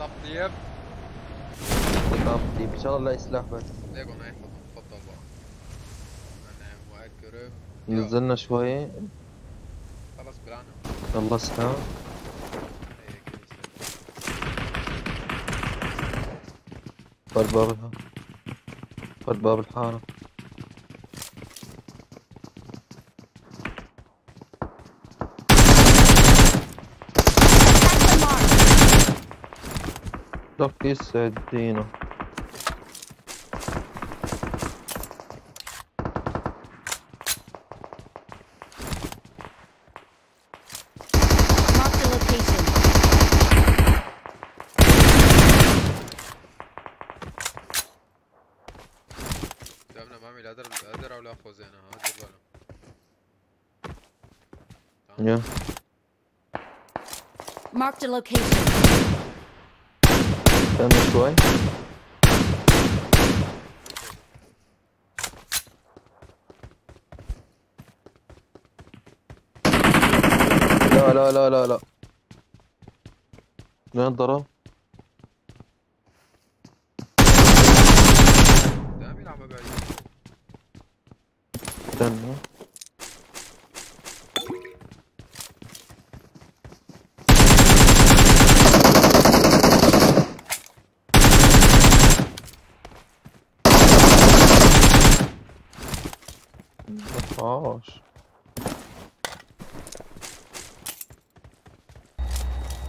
طب دياب ان شاء الله سلاح بس لعبه معايا. اتفضل بقى انا معاك كريم. نزلنا شويه خلاص بلعنا خلصنا. فات بابها، فات باب الحارة. لك يسعد دينا. Yeah. Marked a location. Down this way. لا لا لا لا لا. وين الضرب؟ ده بيلعب بعيد. استنى. مفقعش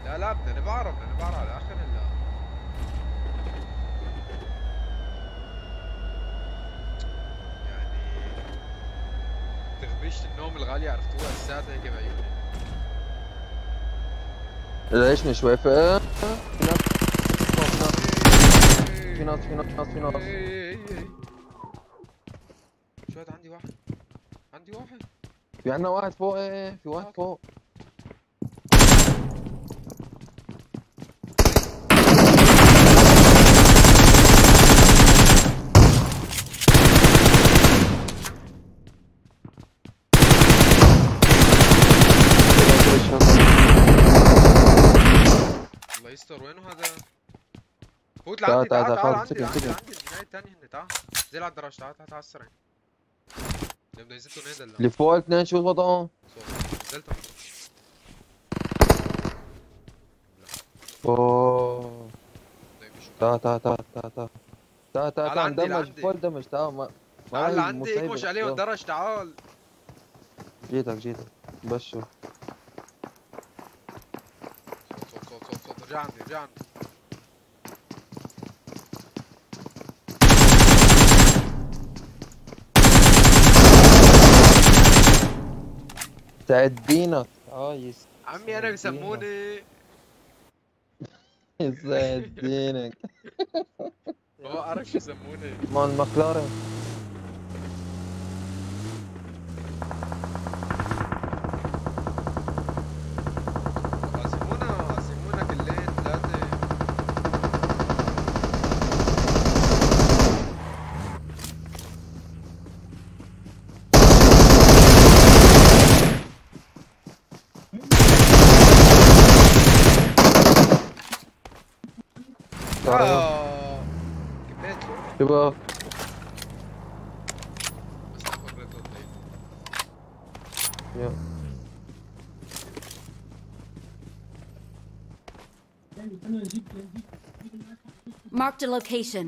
لا لا بدنا بعرف بدنا بعرف على اخر لا يعني تخبيشة النوم الغالية عرفتوها الساعة هيك بعيوني. ليش مش واقفة؟ في ناس في ناس في ناس في ناس شو هاد؟ عندي واحد عندي واحد في عنا واحد فوق. ايه في واحد فوق الله يستر. وينه هذا؟ فوت لعندي. تعال تعال عندي الجناية التانية هنا. تعال زي على الدراج. تعال تعال تعال السرعة اللي فوق الاثنين. شو وضعهم؟ اوه تعال تعال تعال تعال تعال تعال دمج فول دمج. تعال ما عندي اكمش عليه الدرج. تعال جيتك جيتك بشر. رجع عندي رجع عندي. سعدينك يس عمي انا بيسموني يسعدينك. هو عارف شو يسموني مان ماكلارين. قاسمونا قاسمونا كلين ثلاثة. شباب marked a location.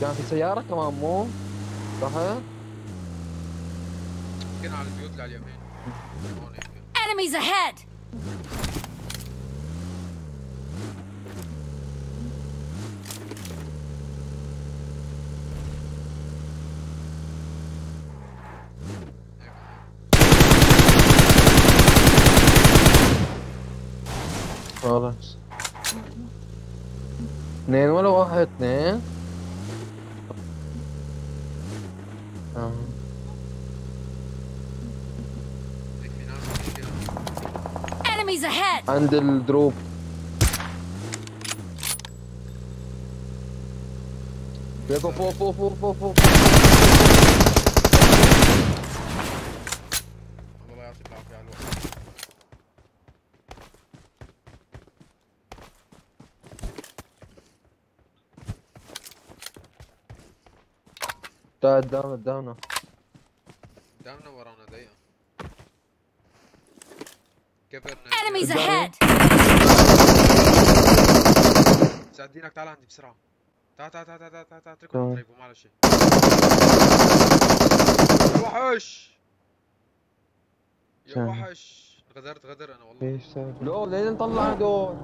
كان في سيارة كمان مو صح؟ يمكن على البيوت اللي على اليمين. Enemies ahead. خلاص اثنين ولا واحد؟ اثنين. enemies ahead عند الدروب. فوق فوق فوق فوق فوق فوق. الله يعطيك العافية على الوقت. داونه ورانا دقيقة. كفرنا. Enemies ahead. ساعدينك تعال عندي بسرعة. تعال تعال تعال تعال تعال تعال اتركهم يتريبوا ما على شيء. يا وحش. يا وحش. غدرت غدر انا والله. ايش صار؟ لو ليه نطلع دول؟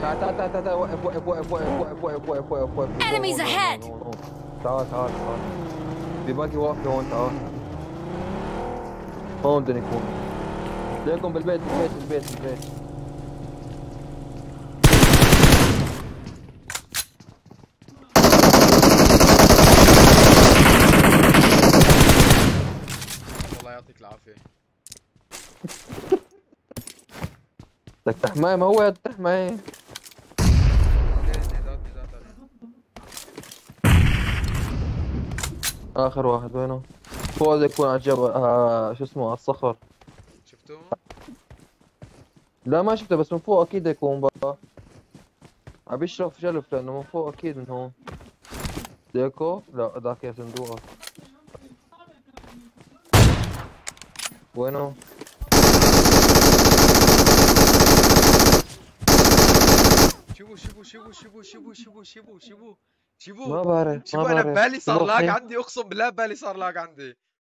تعال تعال تعال تعال وقف وقف وقف وقف وقف وقف وقف وقف. Enemies ahead. تعال تعال تعال. في باقي واقف هون تعال. هون بدنا نكون. تلاقيكم بالبيت بالبيت بالبيت بالبيت. الله يعطيك العافية. لك تحماية ما هو تحماية. اخر واحد وينه؟ هو بده يكون على الجبل شو اسمه على الصخر. شفتوه؟ لا ما شفته بس من فوق اكيد يكون بقى عم يشرف جلف لانه من فوق اكيد من هون. ديكو؟ لا ذاك يا صندوقك. وينه؟ شيبو شيبو شيبو شيبو شيبو شيبو شيبو شيبو شيبو ما بعرف انا ببالي صار لاج عندي اقسم بالله ببالي صار لاج عندي